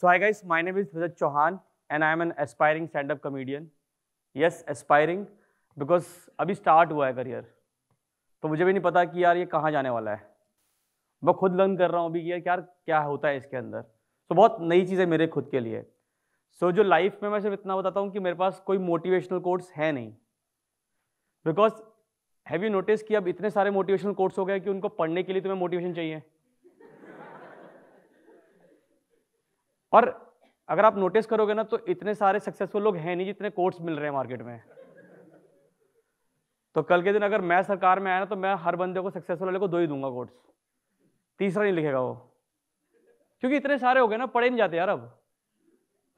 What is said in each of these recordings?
So hi guys, my name is Rajat Chauhan and I am an aspiring stand-up comedian. Yes, aspiring because अभी start हुआ है career, तो मुझे भी नहीं पता कि यार ये कहाँ जाने वाला है। मैं खुद लर्न कर रहा हूँ अभी कि यार क्या होता है इसके अंदर। तो बहुत नई चीज़ है मेरे खुद के लिए। सो जो लाइफ में मैं सिर्फ इतना बताता हूँ कि मेरे पास कोई मोटिवेशनल कोट्स है नहीं, बिकॉज हैव यू नोटिस कि अब इतने सारे मोटिवेशनल कोट्स हो गए कि उनको पढ़ने के लिए तुम्हें मोटिवेशन चाहिए। और अगर आप नोटिस करोगे ना तो इतने सारे सक्सेसफुल लोग हैं नहीं जितने कोट्स मिल रहे हैं मार्केट में। तो कल के दिन अगर मैं सरकार में आया ना तो मैं हर बंदे को, सक्सेसफुल वाले को दो ही दूंगा कोट्स, तीसरा नहीं लिखेगा वो, क्योंकि इतने सारे हो गए ना, पढ़े नहीं जाते यार अब,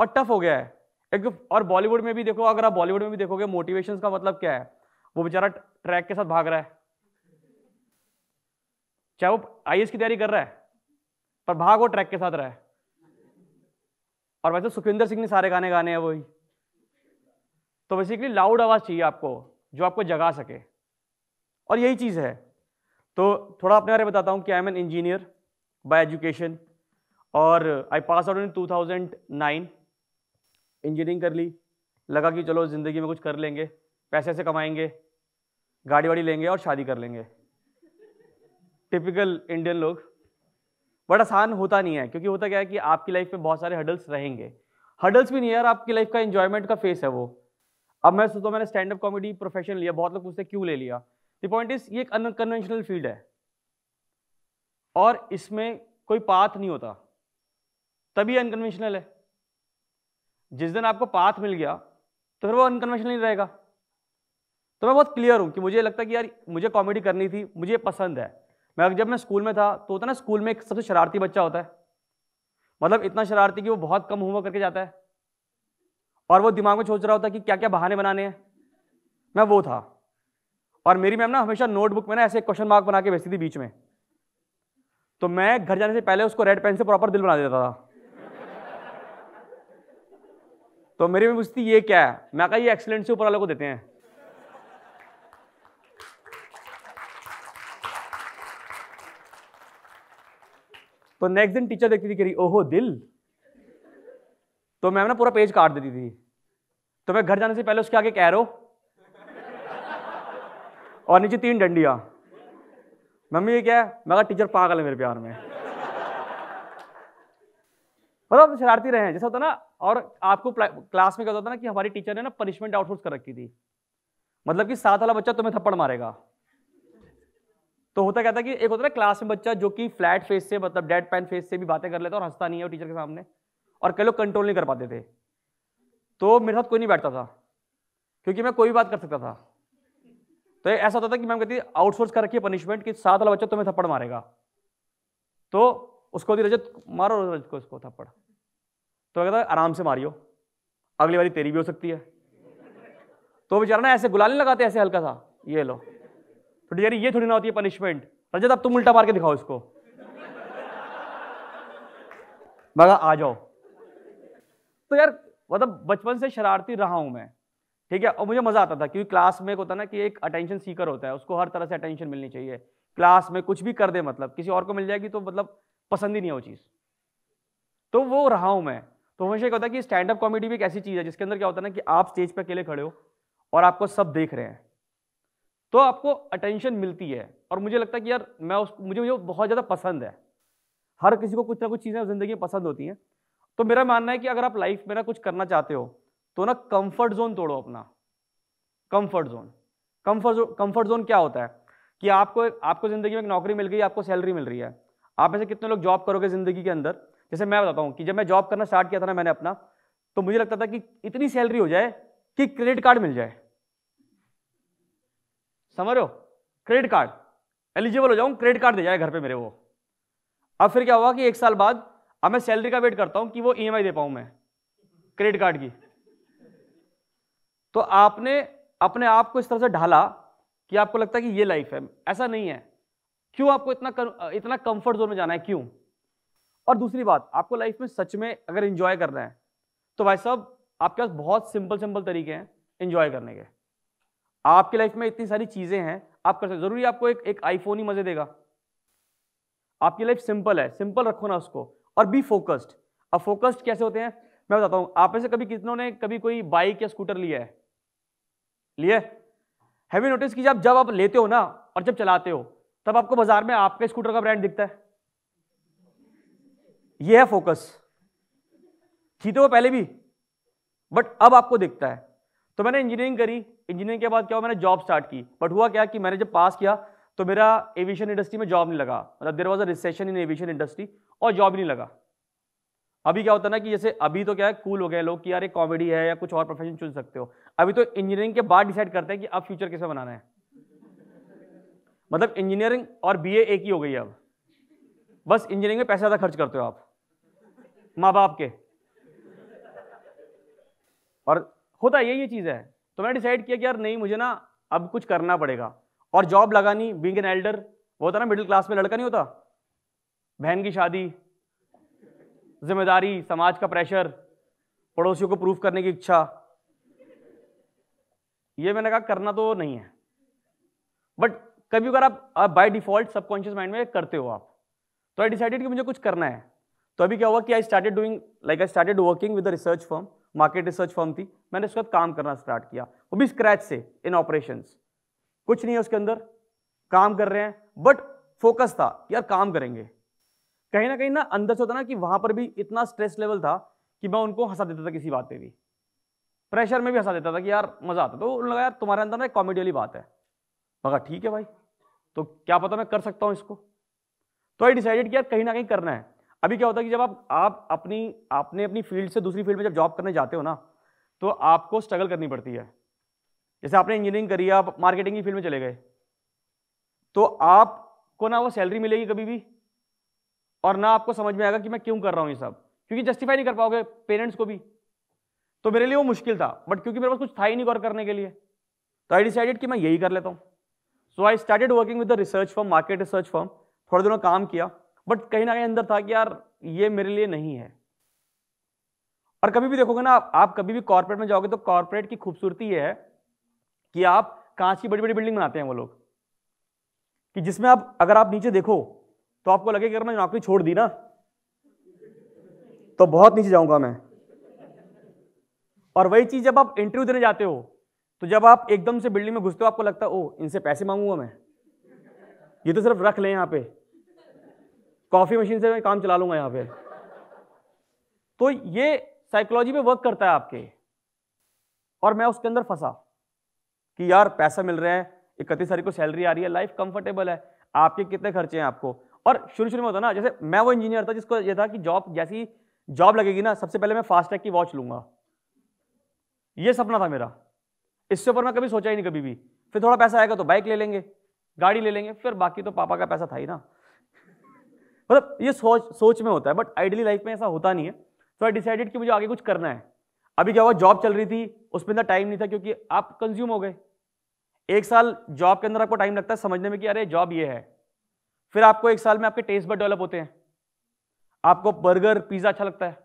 और टफ हो गया है एकदम। और बॉलीवुड में भी देखो, अगर आप बॉलीवुड में भी देखोगे मोटिवेशन का मतलब क्या है, वो बेचारा ट्रैक के साथ भाग रहा है, चाहे वो IAS की तैयारी कर रहा है पर भाग वो ट्रैक के साथ रहा है। और वैसे सुखविंदर सिंह ने सारे गाने गाने हैं वही। तो बेसिकली लाउड आवाज़ चाहिए आपको जो आपको जगा सके, और यही चीज़ है। तो थोड़ा अपने बारे में बताता हूँ कि I am an engineer by education और I pass out in 2009। Engineering कर ली, लगा कि चलो ज़िंदगी में कुछ कर लेंगे, पैसे ऐसे कमाएंगे, गाड़ी वाड़ी लेंगे और शादी कर लेंगे, टिपिकल इंडियन लोग। बट आसान होता नहीं है, क्योंकि होता क्या है कि आपकी लाइफ में बहुत सारे हर्डल्स रहेंगे। हर्डल्स भी नहीं है यार, आपकी लाइफ का एंजॉयमेंट का फेस है वो। अब मैं सोचता हूँ मैंने स्टैंड अप कॉमेडी प्रोफेशन लिया, बहुत लोग पूछते क्यों ले लिया। द पॉइंट इज ये एक अनकन्वेंशनल फील्ड है और इसमें कोई पाथ नहीं होता, तभी अनकन्वेंशनल है। जिस दिन आपको पाथ मिल गया तो फिर वो अनकन्वेंशनल नहीं रहेगा। तो मैं बहुत क्लियर हूँ कि मुझे लगता है कि यार मुझे कॉमेडी करनी थी, मुझे पसंद है। जब मैं स्कूल में था तो होता ना, स्कूल में एक सबसे शरारती बच्चा होता है, मतलब इतना शरारती कि वो बहुत कम होमवर्क करके जाता है और वो दिमाग में सोच रहा होता है कि क्या क्या बहाने बनाने हैं। मैं वो था। और मेरी मैम ना हमेशा नोटबुक में ना ऐसे क्वेश्चन मार्क बना के भेजती थी बीच में, तो मैं घर जाने से पहले उसको रेड पेन से प्रॉपर दिल बना देता था। तो मेरी मैम पूछती ये क्या है, मैं कहा ये एक्सीलेंट से ऊपर वालों को देते हैं। तो नेक्स्ट दिन टीचर देखती थी कह रही ओहो दिल, तो मैम ना पूरा पेज काट देती थी। तो मैं घर जाने से पहले उसके आगे एक एरो और नीचे 3 डंडियां। मम्मी ये क्या है, मैं कहा टीचर पागल है मेरे प्यार में। मतलब शरारती रहे हैं जैसा होता ना। और आपको क्लास में क्या होता था ना कि हमारी टीचर ने ना पनिशमेंट आउटसोर्स कर रखी थी, मतलब कि साथ वाला बच्चा तुम्हें थप्पड़ मारेगा। तो होता क्या था कि एक होता है क्लास में बच्चा जो कि फ्लैट फेस से, मतलब डेड पैन फेस से भी बातें कर लेता और हंसता नहीं है टीचर के सामने, और कई लोग कंट्रोल नहीं कर पाते थे। तो मेरे साथ कोई नहीं बैठता था क्योंकि मैं कोई भी बात कर सकता था। तो ऐसा होता था कि मैम कहती आउटसोर्स कर रखिए पनिशमेंट कि साथ वाला बच्चा तुम्हें थप्पड़ मारेगा। तो उसको दी रजत मारो, रजत को उसको थप्पड़, तो कहता आराम से मारियो, अगली बारी तेरी भी हो सकती है। तो बेचारा ना ऐसे गुलाल नहीं लगाते, ऐसे हल्का सा ये लो, तो टीचर ये थोड़ी ना होती है पनिशमेंट। रजत अब तुम उल्टा मार के दिखाओ इसको। मगर आ जाओ। तो यार मतलब बचपन से शरारती रहा हूं मैं, ठीक है। और मुझे मजा आता था क्योंकि क्लास में एक होता ना कि एक अटेंशन सीकर होता है, उसको हर तरह से अटेंशन मिलनी चाहिए क्लास में, कुछ भी कर दे, मतलब किसी और को मिल जाएगी तो मतलब पसंद ही नहीं है वो चीज़। तो वो रहा हूं मैं। तो हमेशा क्या होता है कि स्टैंड अप कॉमेडी भी एक ऐसी चीज़ है जिसके अंदर क्या होता है ना कि आप स्टेज पर अकेले खड़े हो और आपको सब देख रहे हैं, तो आपको अटेंशन मिलती है। और मुझे लगता है कि यार मैं मुझे बहुत ज़्यादा पसंद है। हर किसी को कुछ ना कुछ चीज़ें ज़िंदगी में पसंद होती हैं। तो मेरा मानना है कि अगर आप लाइफ में ना कुछ करना चाहते हो तो ना कंफर्ट जोन तोड़ो अपना। कंफर्ट जोन क्या होता है कि आपको ज़िंदगी में एक नौकरी मिल गई, आपको सैलरी मिल रही है। आप में से कितने लोग जॉब करोगे ज़िंदगी के अंदर? जैसे मैं बताता हूँ कि जब मैं जॉब करना स्टार्ट किया था ना मैंने अपना, तो मुझे लगता था कि इतनी सैलरी हो जाए कि क्रेडिट कार्ड मिल जाए, समझ रहे हो, क्रेडिट कार्ड एलिजिबल हो जाऊं, क्रेडिट कार्ड दे जाए घर पे मेरे वो। अब फिर क्या हुआ कि 1 साल बाद अब मैं सैलरी का वेट करता हूं कि वो EMI दे पाऊं मैं क्रेडिट कार्ड की। तो आपने अपने आप को इस तरह से ढाला कि आपको लगता है कि ये लाइफ है। ऐसा नहीं है। क्यों आपको इतना कंफर्ट जोन में जाना है, क्यों? और दूसरी बात, आपको लाइफ में सच में अगर इंजॉय करना है तो भाई साहब आपके पास बहुत सिंपल तरीके हैं इंजॉय करने के। आपकी लाइफ में इतनी सारी चीजें हैं आप कर सकते। जरूरी आपको एक आईफोन ही मजे देगा। आपकी लाइफ सिंपल है, सिंपल रखो ना उसको और बी फोकस्ड। अब फोकस्ड कैसे होते हैं मैं बताता हूं। आप में से कभी कितनों ने कभी कोई बाइक या स्कूटर लिया है? लिया हैव यू नोटिस कि जब आप लेते हो ना और जब चलाते हो तब आपको बाजार में आपके स्कूटर का ब्रांड दिखता है? यह है फोकस। थी तो वो पहले भी, बट अब आपको दिखता है। तो मैंने इंजीनियरिंग करी, इंजीनियरिंग के बाद क्या हुआ, मैंने जॉब स्टार्ट की। बट हुआ क्या कि मैंने जब पास किया तो मेरा एविएशन इंडस्ट्री में जॉब नहीं लगा, मतलब there was a recession in aviation industry और जॉब नहीं लगा। अभी क्या होता है ना कि जैसे अभी तो क्या है कूल हो गए लोग कि यार एक कॉमेडी है या कुछ और प्रोफेशन चुन सकते हो। अभी तो इंजीनियरिंग के बाद डिसाइड करते हैं कि अब फ्यूचर किसमें बनाना है। मतलब इंजीनियरिंग और बीए एक ही हो गई है अब। बस इंजीनियरिंग में पैसे ज्यादा खर्च करते हो आप माँ बाप के, और होता यही ये चीज है। तो मैंने डिसाइड किया कि यार नहीं, मुझे ना अब कुछ करना पड़ेगा और जॉब लगानी। बीइंग एन एल्डर, वो होता ना मिडिल क्लास में लड़का नहीं होता, बहन की शादी, जिम्मेदारी, समाज का प्रेशर, पड़ोसियों को प्रूफ करने की इच्छा, ये मैंने कहा करना तो नहीं है। बट कभी अगर आप बाय डिफॉल्ट सबकॉन्शियस माइंड में करते हो आप, तो आई डिसाइडेड कि मुझे कुछ करना है। तो अभी क्या हुआ कि I started working with a research firm, market research firm थी। मैंने उसके बाद काम करना स्टार्ट किया, वो भी स्क्रैच से, इन ऑपरेशंस। कुछ नहीं है उसके अंदर, काम कर रहे हैं, बट फोकस था यार काम करेंगे। कहीं ना अंदर से होता ना कि वहां पर भी इतना स्ट्रेस लेवल था कि मैं उनको हंसा देता था, किसी बात पे भी प्रेशर में भी हंसा देता था कि यार मजा आता। तो उन्होंने लगा यार तुम्हारे अंदर ना एक कॉमेडी वाली बात है। मगर ठीक है भाई, तो क्या पता मैं कर सकता हूँ इसको। तो आई डिसाइडेड कि यार कहीं ना कहीं करना है। अभी क्या होता है कि जब आप अपनी फील्ड से दूसरी फील्ड में जब जॉब करने जाते हो ना, तो आपको स्ट्रगल करनी पड़ती है। जैसे आपने इंजीनियरिंग करी, आप मार्केटिंग की फील्ड में चले गए, तो आपको ना वो सैलरी मिलेगी कभी भी, और ना आपको समझ में आएगा कि मैं क्यों कर रहा हूँ ये सब, क्योंकि जस्टिफाई नहीं कर पाओगे पेरेंट्स को भी। तो मेरे लिए वो मुश्किल था, बट क्योंकि मेरे पास कुछ था ही नहीं और करने के लिए, तो आई डिसाइडेड कि मैं यही कर लेता हूँ। So I started working with the research firm, market research firm. थोड़े दिनों काम किया, बट कहीं ना कहीं अंदर था कि यार ये मेरे लिए नहीं है। और कभी भी देखोगे ना आप कभी भी कॉर्पोरेट में जाओगे तो कॉर्पोरेट की खूबसूरती ये है कि आप कांच की बड़ी बड़ी बिल्डिंग बनाते हैं वो लोग, कि जिसमें आप अगर आप नीचे देखो तो आपको लगेगा अगर मैंने नौकरी छोड़ दी ना तो बहुत नीचे जाऊंगा मैं। और वही चीज जब आप इंटरव्यू देने जाते हो, तो जब आप एकदम से बिल्डिंग में घुसते हो आपको लगता है ओ इनसे पैसे मांगूंगा मैं, ये तो सिर्फ रख लें, यहाँ पे कॉफी मशीन से मैं काम चला लूंगा यहाँ पे। तो ये साइकोलॉजी पे वर्क करता है आपके, और मैं उसके अंदर फंसा कि यार पैसा मिल रहा है, 31 तारीख को सैलरी आ रही है, लाइफ कंफर्टेबल है, आपके कितने खर्चे हैं आपको। और शुरू में होता ना, जैसे मैं वो इंजीनियर था जिसको ये था कि जॉब जैसी जॉब लगेगी ना सबसे पहले मैं फास्टैग की वॉच लूंगा, ये सपना था मेरा। इससे ऊपर मैं कभी सोचा ही नहीं कभी भी। फिर थोड़ा पैसा आएगा तो बाइक ले लेंगे, गाड़ी ले लेंगे, फिर बाकी तो पापा का पैसा था ही ना। मतलब ये सोच में होता है, बट आइडियली लाइफ में ऐसा होता नहीं है। तो आई डिसाइडेड कि मुझे आगे कुछ करना है। अभी क्या हुआ, जॉब चल रही थी, उसमें इतना टाइम नहीं था क्योंकि आप कंज्यूम हो गए। 1 साल जॉब के अंदर आपको टाइम लगता है समझने में कि अरे जॉब ये है। फिर आपको 1 साल में आपके टेस्ट बड डेवलप होते हैं। आपको बर्गर पिज्ज़ा अच्छा लगता है,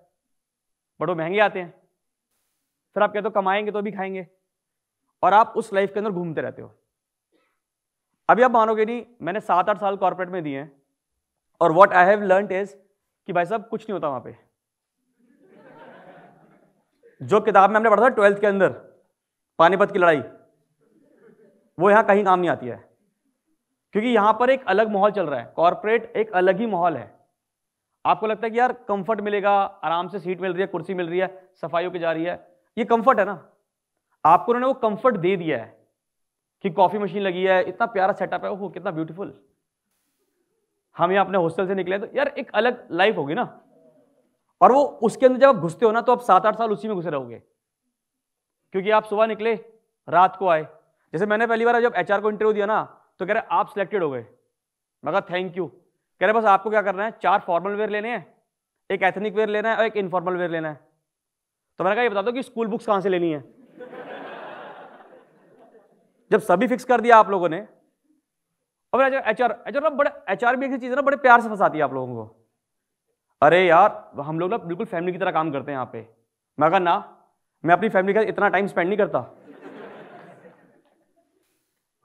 बट वो महंगे आते हैं। फिर आप कहते हो कमाएंगे तो भी खाएंगे, और आप उस लाइफ के अंदर घूमते रहते हो। अभी आप मानोगे नहीं, मैंने 7-8 साल कॉर्पोरेट में दिए हैं, और what I have learned is कि भाई साहब कुछ नहीं होता वहां पे। जो किताब में हमने पढ़ा था 12th के अंदर, पानीपत की लड़ाई, वो यहां कहीं काम नहीं आती है, क्योंकि यहां पर एक अलग माहौल चल रहा है। कॉर्पोरेट एक अलग ही माहौल है। आपको लगता है कि यार कंफर्ट मिलेगा, आराम से सीट मिल रही है, कुर्सी मिल रही है, सफाई होकर जा रही है, ये कंफर्ट है ना। आपको उन्होंने वो कंफर्ट दे दिया है कि कॉफी मशीन लगी है, इतना प्यारा सेटअप है, ओह कितना ब्यूटीफुल। हम यहाँ अपने हॉस्टल से निकले तो यार एक अलग लाइफ होगी ना, और वो उसके अंदर जब आप घुसते हो ना तो आप 7-8 साल उसी में घुसे रहोगे, क्योंकि आप सुबह निकले रात को आए। जैसे मैंने पहली बार जब एचआर को इंटरव्यू दिया ना तो कह रहे आप सिलेक्टेड हो गए। मैं कहा थैंक यू। कह रहे बस आपको क्या करना है, 4 फॉर्मल वेयर लेने हैं, एक एथनिक वेयर लेना है और एक इनफॉर्मल वेयर लेना है। तो मैंने कहा ये बता दो कि स्कूल बुक्स कहाँ से लेनी है। जब सभी फिक्स कर दिया आप लोगों ने, और एचआर ना बड़े, एचआर भी एक चीज है ना बड़े प्यार से फंसाती है आप लोगों को। अरे यार हम लोग ना बिल्कुल फैमिली की तरह काम करते हैं यहाँ पे। मैं कहा ना, मैं अपनी फैमिली के साथ इतना टाइम स्पेंड नहीं करता।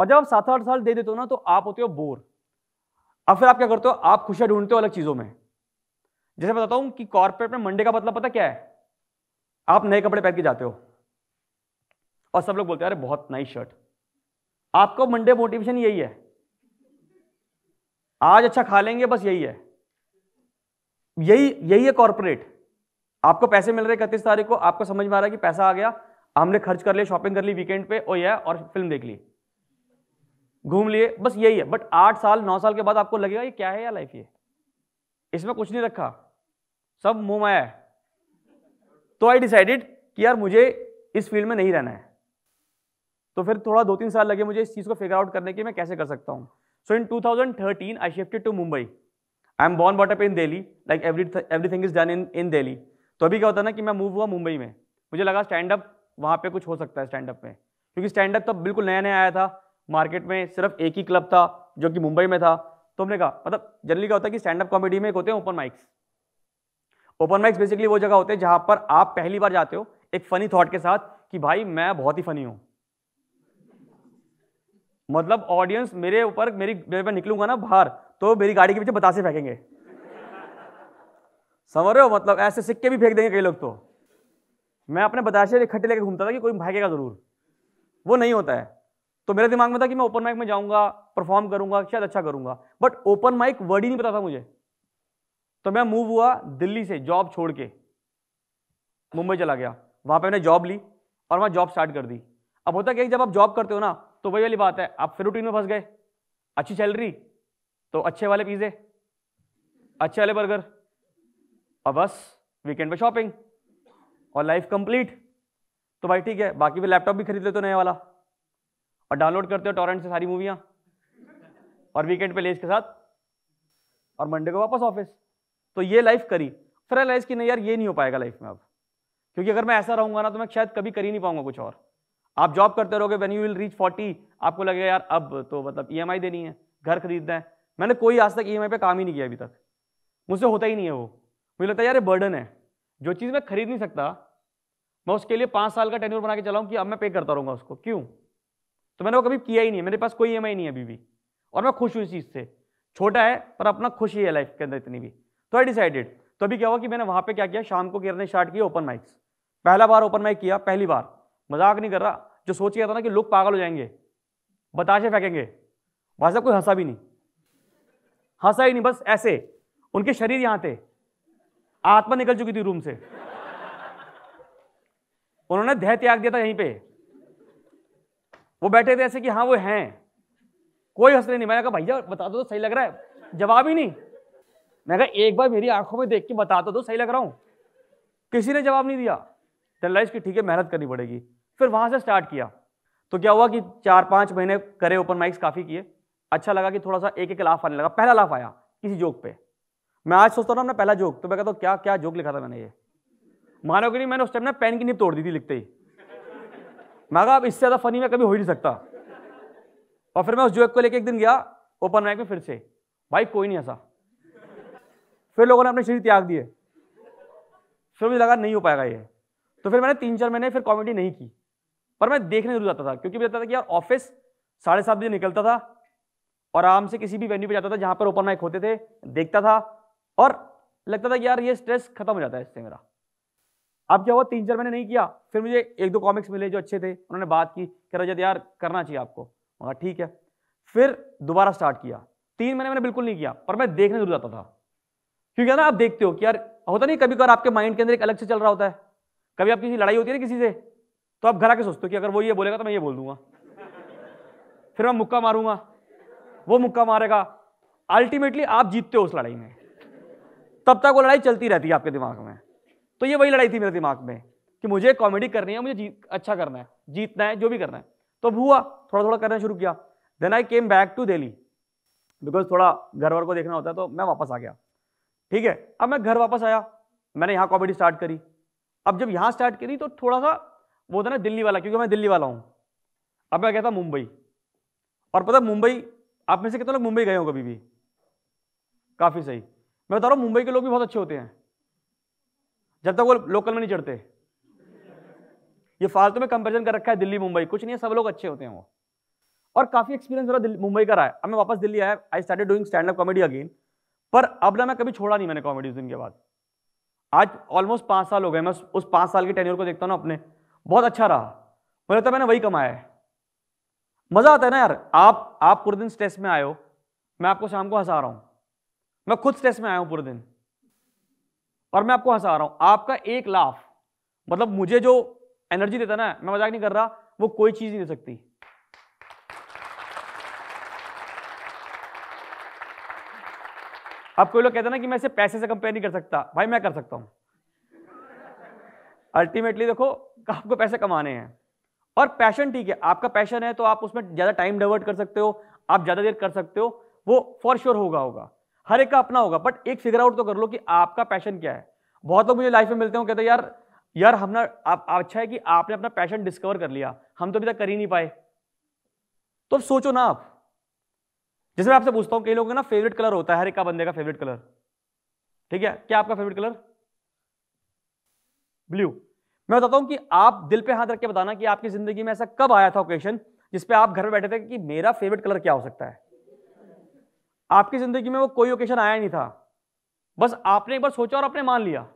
और जब आप 7-8 साल दे देते हो ना तो आप होते हो बोर। अब फिर आप क्या करते हो, आप खुशियां ढूंढते हो अलग चीजों में। जैसे बताता हूं कि कॉर्पोरेट में मंडे का मतलब पता क्या है, आप नए कपड़े पहन के जाते हो और सब लोग बोलते हैं अरे बहुत नाइस शर्ट। आपको मंडे मोटिवेशन यही है, आज अच्छा खा लेंगे, बस यही है, यही है कॉर्पोरेट। आपको पैसे मिल रहे 31 तारीख को, आपको समझ में आ रहा है कि पैसा आ गया, हमने खर्च कर लिया, शॉपिंग कर ली वीकेंड पे, ओ ये, और फिल्म देख ली, घूम लिए, बस यही है। बट 8 साल 9 साल के बाद आपको लगेगा ये क्या है यार लाइफ, ये इसमें कुछ नहीं रखा, सब मुंह में आया। तो आई डिसाइडेड कि यार मुझे इस फील्ड में नहीं रहना है। तो फिर थोड़ा 2-3 साल लगे मुझे इस चीज को फिगर आउट करने के मैं कैसे कर सकता हूँ। So in 2013 I shifted to Mumbai. I am born brought up in Delhi, like everything is done in Delhi. तो अभी क्या होता है ना कि मैं मूव हुआ मुंबई में, मुझे लगा स्टैंड अप वहाँ पे कुछ हो सकता है स्टैंड अप में, क्योंकि स्टैंड अप तब बिल्कुल नया नया आया था मार्केट में, सिर्फ एक ही क्लब था जो कि मुंबई में था। तो हमने कहा मतलब जनरली क्या होता है कि स्टैंड अप कॉमेडी में एक होते हैं open mics. Open mics basically वो जगह होते हैं जहाँ पर आप पहली बार जाते हो एक फनी थॉट के साथ कि भाई मैं बहुत ही फनी हूँ, मतलब ऑडियंस मेरे ऊपर, मेरी मैं निकलूंगा ना बाहर तो मेरी गाड़ी के पीछे बतासे फेंकेंगे, समझ रहे हो, मतलब ऐसे सिक्के भी फेंक देंगे कई लोग। तो मैं अपने बताशे इकट्ठे लेके घूमता था कि कोई भागेगा जरूर, वो नहीं होता है। तो मेरे दिमाग में था कि मैं ओपन माइक में जाऊंगा, परफॉर्म करूंगा, शायद अच्छा करूंगा, बट ओपन माइक वर्ड ही नहीं पता था मुझे। तो मैं मूव हुआ दिल्ली से, जॉब छोड़ के मुंबई चला गया, वहां पे मैंने जॉब ली और वहां जॉब स्टार्ट कर दी। अब होता क्या है जब आप जॉब करते हो ना तो वही वाली बात है, आप फिर रूटीन में फंस गए, अच्छी सैलरी, तो अच्छे वाले पिज्जे, अच्छे वाले बर्गर, और बस वीकेंड पे शॉपिंग, और लाइफ कंप्लीट। तो भाई ठीक है, बाकी भी लैपटॉप भी खरीद लेते हो नया वाला और डाउनलोड करते हो टॉरेंट से सारी मूवियां, और वीकेंड पे लेज के साथ, और मंडे को वापस ऑफिस। तो ये लाइफ करी, फिर रियलाइज कि नहीं यार ये नहीं हो पाएगा लाइफ में अब, क्योंकि अगर मैं ऐसा रहूंगा ना तो मैं शायद कभी कर ही नहीं पाऊंगा कुछ और। आप जॉब करते रहोगे, व्हेन यू विल रीच 40 आपको लगेगा यार अब तो मतलब EMI देनी है, घर खरीदना है। मैंने कोई आज तक EMI पे काम ही नहीं किया अभी तक, मुझसे होता ही नहीं है वो, मुझे लगता है यार ये बर्डन है, जो चीज़ मैं खरीद नहीं सकता मैं उसके लिए 5 साल का टेन्योर बना के चला हूं कि अब मैं पे करता रहूंगा उसको, क्यों? तो मैंने वो कभी किया ही नहीं है, मेरे पास कोई EMI नहीं है अभी भी, और मैं खुश हूँ इस चीज़ से। छोटा है पर अपना खुश ही है लाइफ के अंदर इतनी भी। तो आई डिसाइडेड, तो अभी क्या हुआ कि मैंने वहाँ पे क्या किया, शाम को करने स्टार्ट किया ओपन माइक्स। पहला बार ओपन माइक किया, पहली बार, मजाक नहीं कर रहा, जो सोच गया था ना कि लोग पागल हो जाएंगे, बताशे फेंकेंगे, वहाँ से कोई हंसा भी नहीं, हंसा ही नहीं, बस ऐसे उनके शरीर यहाँ थे, आत्मा निकल चुकी थी रूम से, उन्होंने देह त्याग दिया था यहीं पे, वो बैठे थे ऐसे कि हाँ वो हैं, कोई हंस नहीं। मैंने कहा भैया बता दो तो सही लग रहा है, जवाब ही नहीं। मैंने कहा एक बार मेरी आंखों में देख के बता दो तो सही लग रहा हूँ, किसी ने जवाब नहीं दिया। रियलाइज कि ठीक है मेहनत करनी पड़ेगी, फिर वहां से स्टार्ट किया। तो क्या हुआ कि 4-5 महीने करे ओपन माइक्स, काफी किए, अच्छा लगा कि थोड़ा सा एक लाफ आने लगा। पहला लाफ आया किसी जोक पे, मैं आज सोचता हूँ ना पहला जोक, तो मैं कहता हूँ क्या क्या जोक लिखा था मैंने, ये मानोगे नहीं मैंने उस टाइम ना पेन की निब तोड़ दी थी लिखते ही। मैं कहा अब इससे ज़्यादा फनी मैं कभी हो ही नहीं सकता। और फिर मैं उस जोक को लेकर एक दिन गया ओपन माइक में फिर से, भाई कोई नहीं हंसा, फिर लोगों ने अपने शरीर त्याग दिए, फिर मुझे लगा नहीं हो पाएगा ये। तो फिर मैंने 3-4 महीने फिर कॉमेडी नहीं की, पर मैं देखने जरूर जाता था, क्योंकि मुझे लगता था कि यार ऑफिस 7:30 बजे निकलता था और आराम से किसी भी वेन्यू पे जाता था जहाँ पर ओपन माइक होते थे, देखता था और लगता था कि यार ये स्ट्रेस खत्म हो जाता है इससे मेरा। अब क्या हुआ 3-4 महीने नहीं किया, फिर मुझे 1-2 कॉमिक्स मिले जो अच्छे थे, उन्होंने बात की कि रजत यार करना चाहिए आपको, हाँ ठीक है। फिर दोबारा स्टार्ट किया, 3 महीने मैंने बिल्कुल नहीं किया, पर मैं देखने जरूर जाता था, क्योंकि ना आप देखते हो कि यार होता नहीं कभी कभार आपके माइंड के अंदर एक अलग से चल रहा होता है, कभी आपकी लड़ाई होती है ना किसी से, तो आप घर आके सोचते हो कि अगर वो ये बोलेगा तो मैं ये बोल दूंगा, फिर मैं मुक्का मारूंगा, वो मुक्का मारेगा, अल्टीमेटली आप जीतते हो उस लड़ाई में, तब तक वो लड़ाई चलती रहती है आपके दिमाग में। तो ये वही लड़ाई थी मेरे दिमाग में कि मुझे कॉमेडी करनी है, मुझे अच्छा करना है, जीतना है, जो भी करना है। तो हुआ थोड़ा थोड़ा करना शुरू किया। Then I came back to Delhi, because थोड़ा घर वर को देखना होता है, तो मैं वापस आ गया। ठीक है, अब मैं घर वापस आया, मैंने यहाँ कॉमेडी स्टार्ट करी। अब जब यहाँ स्टार्ट करी तो थोड़ा सा वो था ना दिल्ली वाला, क्योंकि मैं दिल्ली वाला हूँ। अब मैं गया था मुंबई, और पता मुंबई, आप में से कितने लोग मुंबई गए हो कभी भी? काफ़ी सही, मैं बता रहा हूँ मुंबई के लोग भी बहुत अच्छे होते हैं, जब तक वो लोकल में नहीं चढ़ते। ये फालतू में कंपेरिजन कर रखा है दिल्ली मुंबई, कुछ नहीं है, सब लोग अच्छे होते हैं वो। और काफ़ी एक्सपीरियंस मेरा मुंबई का रहा है। अब मैं वापस दिल्ली आया, I started doing stand up comedy again, पर अब ना मैं कभी छोड़ा नहीं मैंने कॉमेडी उस दिन के बाद। आज ऑलमोस्ट 5 साल हो गए, मैं उस 5 साल के टेन्योर को देखता हूँ ना अपने, बहुत अच्छा रहा, मुझे लगता है मैंने वही कमाया है। मज़ा आता है ना यार, आप पूरे दिन स्ट्रेस में आए हो, मैं आपको शाम को हंसा रहा हूँ, मैं खुद स्ट्रेस में आया हूँ पूरे दिन और मैं आपको हंसा रहा हूँ। आपका एक लाफ मतलब मुझे जो एनर्जी देता है ना, मैं मजाक नहीं कर रहा, वो कोई चीज़ नहीं दे सकती। आप कोई लोग कहते हैं ना कि मैं इसे पैसे से कंपेयर नहीं कर सकता, भाई मैं कर सकता हूँ। अल्टीमेटली देखो आपको पैसे कमाने हैं और पैशन, ठीक है आपका पैशन है तो आप उसमें ज़्यादा टाइम डाइवर्ट कर सकते हो, आप ज़्यादा देर कर सकते हो, वो फॉर श्योर होगा, हर एक का अपना होगा, बट एक फिगर आउट तो कर लो कि आपका पैशन क्या है। बहुत लोग मुझे लाइफ में मिलते हैं, कहते हैं यार हमने अच्छा है कि आपने अपना पैशन डिस्कवर कर लिया, हम तो अभी तक कर ही नहीं पाए। तो अब सोचो ना आप, जैसे मैं आपसे पूछता हूं, कई लोगों का ना फेवरेट कलर होता है, हर एक का बंदे का फेवरेट कलर, ठीक है, क्या आपका फेवरेट कलर ब्लू? मैं बताता हूं कि आप दिल पे हाथ रख के बताना कि आपकी जिंदगी में ऐसा कब आया था ओकेशन जिसपे आप घर में बैठे थे कि मेरा फेवरेट कलर क्या हो सकता है। आपकी जिंदगी में वो कोई ओकेशन आया नहीं था, बस आपने एक बार सोचा और आपने मान लिया।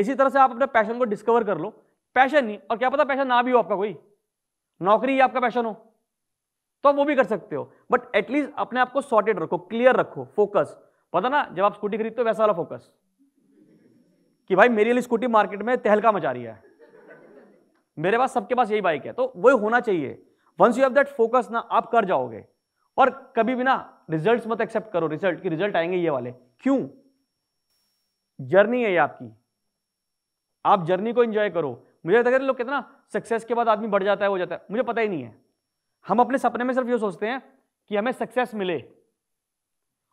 इसी तरह से आप अपने पैशन को डिस्कवर कर लो, पैशन नहीं, और क्या पता पैशन ना भी हो आपका, कोई नौकरी ही आपका पैशन हो तो आप वो भी कर सकते हो, बट एटलीस्ट अपने आप को सॉर्टेड रखो, क्लियर रखो, फोकस। पता ना जब आप स्कूटी खरीदते हो वैसा वाला फोकस कि भाई मेरे लिए स्कूटी मार्केट में तहलका मचा रही है, मेरे पास सबके पास यही बाइक है, तो वही होना चाहिए। Once you have that focus ना, आप कर जाओगे। और कभी भी ना रिजल्ट्स मत एक्सेप्ट करो, रिजल्ट की रिजल्ट आएंगे ये वाले, क्यों? जर्नी है ये आपकी, आप जर्नी को एंजॉय करो। मुझे लगता है लोग कहते हैं ना सक्सेस के बाद आदमी बढ़ जाता है, हो जाता है, मुझे पता ही नहीं है। हम अपने सपने में सिर्फ ये सोचते हैं कि हमें सक्सेस मिले,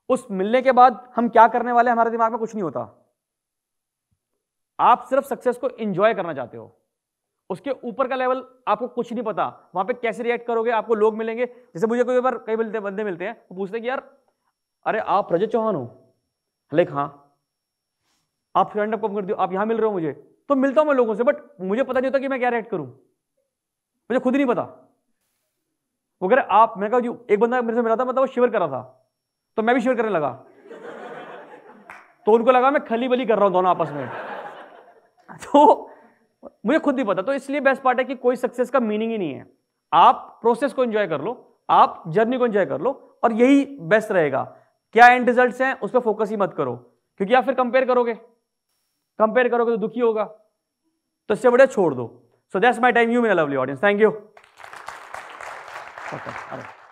उस मिलने के बाद हम क्या करने वाले हमारे दिमाग में कुछ नहीं होता। आप सिर्फ सक्सेस को एंजॉय करना चाहते हो, उसके ऊपर का लेवल आपको कुछ नहीं पता, वहां पे कैसे रिएक्ट करोगे, आपको लोग मिलेंगे। जैसे मुझे कोई बार कई बंदे मिलते हैं, वो पूछते हैं कि यार अरे आप रजत चौहान हो, लाइक हाँ, आप स्टैंड अप कम कर दियो, आप यहां मिल रहे हो मुझे, तो मिलता हूं मैं लोगों से, बट मुझे पता नहीं होता कि मैं क्या रिएक्ट करूं, मुझे खुद ही नहीं पता। वो कह रहे आप, मैं कहा एक बंदा मेरे से मिला था, मतलब वो शिवर कर रहा था तो मैं भी शिवर करने लगा, तो उनको लगा मैं खली बली कर रहा हूं दोनों आपस में, तो मुझे खुद नहीं पता। तो इसलिए बेस्ट पार्ट है कि कोई सक्सेस का मीनिंग ही नहीं है, आप प्रोसेस को एंजॉय कर लो, आप जर्नी को एंजॉय कर लो, और यही बेस्ट रहेगा। क्या एंड रिजल्ट्स हैं उस पर फोकस ही मत करो, क्योंकि आप फिर कंपेयर करोगे तो दुखी होगा, तो इससे बढ़िया छोड़ दो। So that's my time you मेरा लवली ऑडियंस, थैंक यू।